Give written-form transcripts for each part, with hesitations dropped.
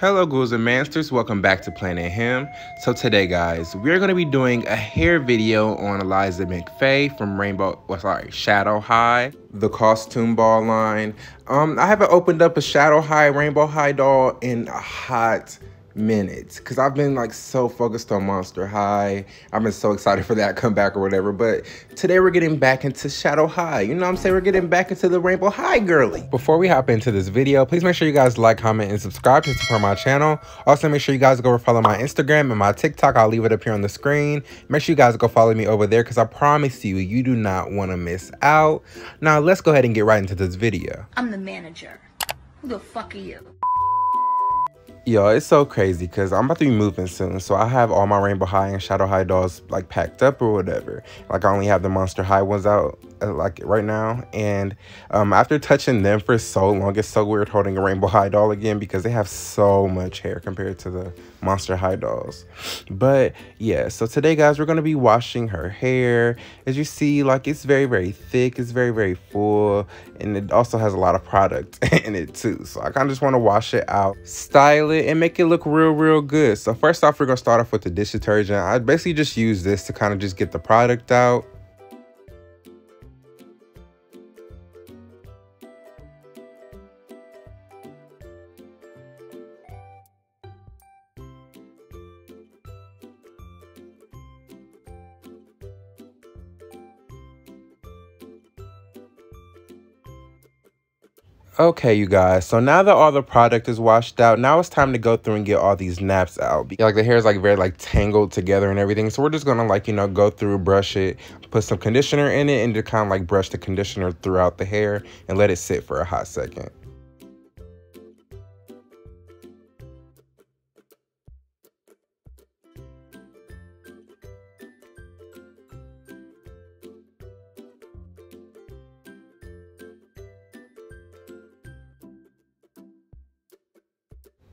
Hello ghouls and monsters, welcome back to Planet Him. So today guys, we're going to be doing a hair video on Eliza Mcfee from Shadow High, the costume ball line. I haven't opened up a Shadow High, Rainbow High doll in a hot minute because I've been like so focused on Monster High. I've been so excited for that comeback or whatever, but today we're getting back into Shadow High. You know what I'm saying? We're getting back into the Rainbow High girly. Before we hop into this video, please make sure you guys like, comment, and subscribe to support my channel. Also, make sure you guys go follow my Instagram and my TikTok. I'll leave it up here on the screen. Make sure you guys go follow me over there because I promise you, you do not want to miss out. Now, let's go ahead and get right into this video. I'm the manager. Who the fuck are you? Yo, it's so crazy because I'm about to be moving soon, so I have all my Rainbow High and Shadow High dolls like packed up or whatever. Like I only have the Monster High ones out like right now, and after touching them for so long, it's so weird holding a Rainbow High doll again because they have so much hair compared to the Monster High dolls. But yeah, so today guys, we're going to be washing her hair. As you see, like it's very, very thick, it's very, very full, and it also has a lot of product in it too, so I kind of just want to wash it out, style it, and make it look real good. So first off, we're gonna start off with the dish detergent. I basically just use this to kind of just get the product out. Okay, you guys, so now that all the product is washed out, now it's time to go through and get all these naps out. Like the hair is like very like tangled together and everything, so we're just gonna like, you know, go through, brush it, put some conditioner in it, and just kind of like brush the conditioner throughout the hair and let it sit for a hot second.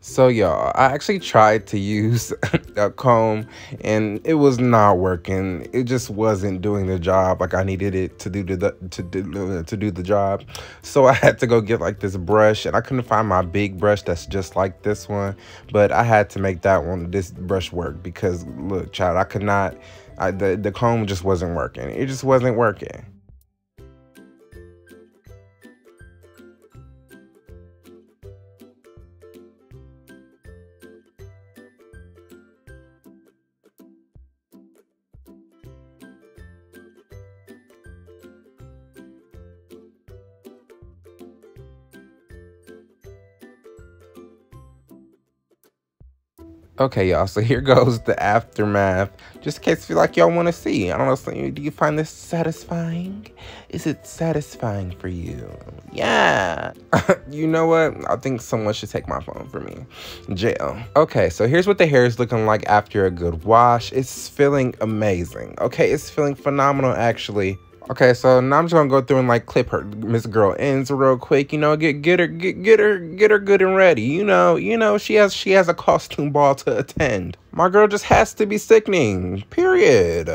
So y'all, I actually tried to use a comb and it was not working. It just wasn't doing the job like I needed it to do the job. So I had to go get like this brush, and I couldn't find my big brush that's just like this one, but I had to make that one, this brush, work because look, child, I could not. The comb just wasn't working. It just wasn't working. Okay, y'all, so here goes the aftermath, just in case you feel like y'all want to see. I don't know, so do you find this satisfying? Is it satisfying for you? Yeah. You know what? I think someone should take my phone for me. Jail. Okay, so here's what the hair is looking like after a good wash. It's feeling amazing. Okay, it's feeling phenomenal, actually. Okay, so now I'm just gonna go through and like clip her Miss Girl ends real quick, you know, get her good and ready. You know, she has a costume ball to attend. My girl just has to be sickening, period.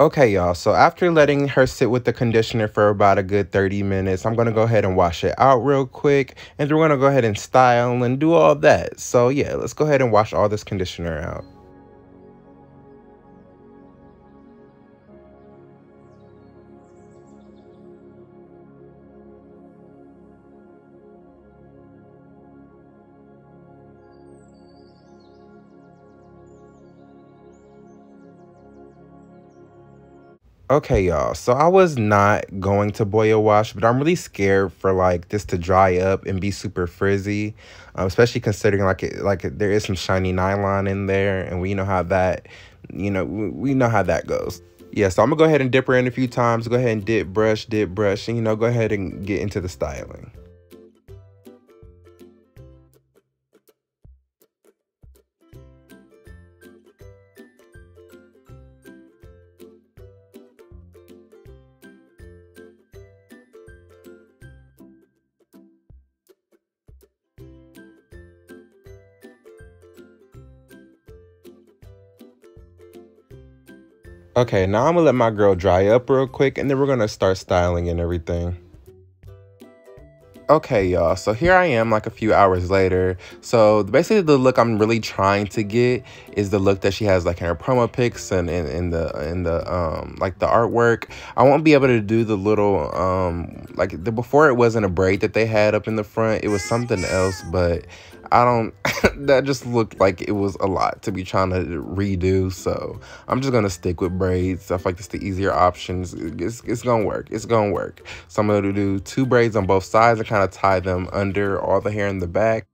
Okay, y'all, so after letting her sit with the conditioner for about a good 30 minutes, I'm going to go ahead and wash it out real quick, and we're going to go ahead and style and do all that. So, yeah, let's go ahead and wash all this conditioner out. Okay, y'all, so I was not going to boil wash, but I'm really scared for like this to dry up and be super frizzy, especially considering there is some shiny nylon in there, and we know how that, we know how that goes. Yeah, so I'm gonna go ahead and dip her in a few times, go ahead and dip, brush, and, you know, go ahead and get into the styling. Okay, now I'm gonna let my girl dry up real quick and then we're gonna start styling and everything. Okay, y'all, so here I am like a few hours later. So basically the look I'm really trying to get is the look that she has like in her promo pics and in the like the artwork. I won't be able to do the little like before it wasn't a braid that they had up in the front. It was something else, but I don't that just looked like it was a lot to be trying to redo. So I'm just gonna stick with braids. I feel like it's the easier options. It's gonna work. It's gonna work. So I'm gonna do two braids on both sides and kind of tie them under all the hair in the back.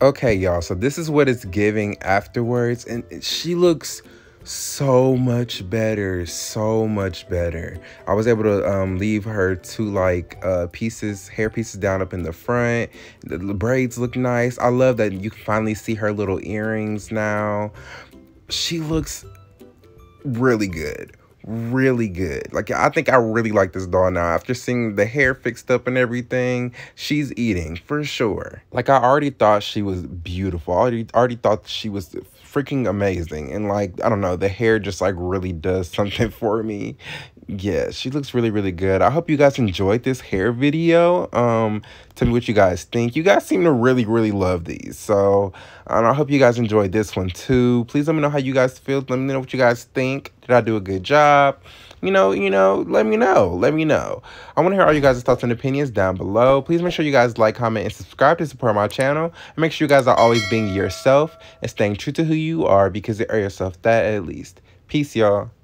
Okay, y'all, so this is what it's giving afterwards, and she looks so much better, so much better. I was able to leave her two like hair pieces down up in the front. The braids look nice. I love that you can finally see her little earrings now. She looks really good, really good. Like, I think I really like this doll now. After seeing the hair fixed up and everything, she's eating for sure. Like, I already thought she was beautiful. I already thought she was freaking amazing, and like, I don't know, the hair just like really does something for me. Yeah, she looks really, really good. I hope you guys enjoyed this hair video. Tell me what you guys think. You guys seem to really, really love these, so I hope you guys enjoyed this one too. Please let me know how you guys feel. Let me know what you guys think. Did I do a good job? You know, let me know. Let me know. I want to hear all you guys' thoughts and opinions down below. Please make sure you guys like, comment, and subscribe to support my channel. And make sure you guys are always being yourself and staying true to who you are, because you are yourself that at least. Peace, y'all.